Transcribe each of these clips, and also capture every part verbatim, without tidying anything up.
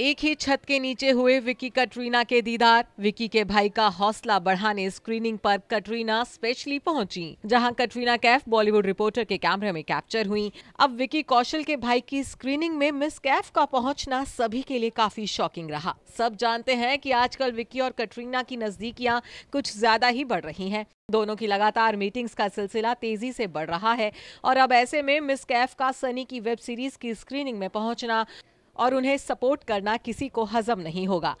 एक ही छत के नीचे हुए विकी कटरीना के दीदार। विकी के भाई का हौसला बढ़ाने स्क्रीनिंग पर कटरीना स्पेशली पहुंची, जहां कटरीना कैफ बॉलीवुड रिपोर्टर के कैमरे में कैप्चर हुई। अब विकी कौशल के भाई की स्क्रीनिंग में मिस कैफ का पहुंचना सभी के लिए काफी शॉकिंग रहा। सब जानते हैं कि आजकल विकी और कटरीना की नजदीकियां कुछ ज्यादा ही बढ़ रही हैं। दोनों की लगातार मीटिंग्स का सिलसिला तेजी से बढ़ रहा है और अब ऐसे में मिस कैफ का सनी की वेब सीरीज की स्क्रीनिंग में पहुंचना और उन्हें सपोर्ट करना किसी को हजम नहीं होगा।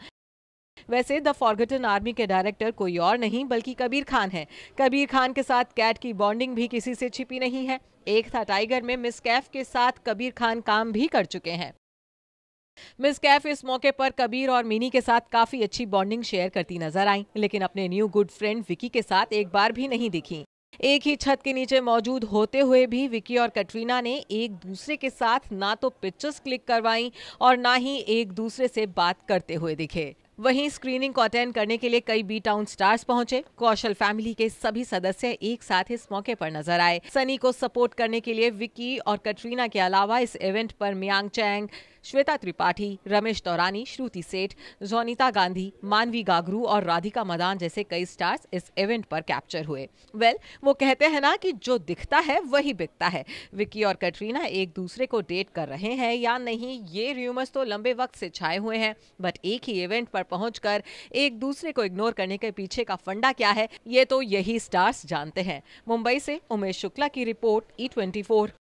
वैसे द फॉरगॉटन आर्मी के डायरेक्टर कोई और नहीं बल्कि कबीर खान है। कबीर खान के साथ कैट की बॉन्डिंग भी किसी से छिपी नहीं है। एक था टाइगर में मिस कैफ के साथ कबीर खान काम भी कर चुके हैं। मिस कैफ इस मौके पर कबीर और मिनी के साथ काफी अच्छी बॉन्डिंग शेयर करती नजर आई, लेकिन अपने न्यू गुड फ्रेंड विकी के साथ एक बार भी नहीं दिखी। एक ही छत के नीचे मौजूद होते हुए भी विकी और कटरीना ने एक दूसरे के साथ ना तो पिक्चर्स क्लिक करवाईं और ना ही एक दूसरे से बात करते हुए दिखे। वहीं स्क्रीनिंग को अटेंड करने के लिए कई बी टाउन स्टार्स पहुंचे। कौशल फैमिली के सभी सदस्य एक साथ इस मौके पर नजर आए। सनी को सपोर्ट करने के लिए विकी और कटरीना के अलावा इस इवेंट पर मियांग चैंग, श्वेता त्रिपाठी, रमेश तोरानी, श्रुति सेठ, जोनिता गांधी, मानवी गागरू और राधिका मदान जैसे कई स्टार्स इस इवेंट पर कैप्चर हुए। वेल, वो कहते हैं ना कि जो दिखता है वही बिकता है। विकी और कटरीना एक दूसरे को डेट कर रहे हैं या नहीं, ये र्यूमर्स तो लंबे वक्त से छाए हुए हैं, बट एक ही इवेंट पर पहुंचकर एक दूसरे को इग्नोर करने के पीछे का फंडा क्या है, ये तो यही स्टार्स जानते हैं। मुंबई से उमेश शुक्ला की रिपोर्ट, ई ट्वेंटी फोर।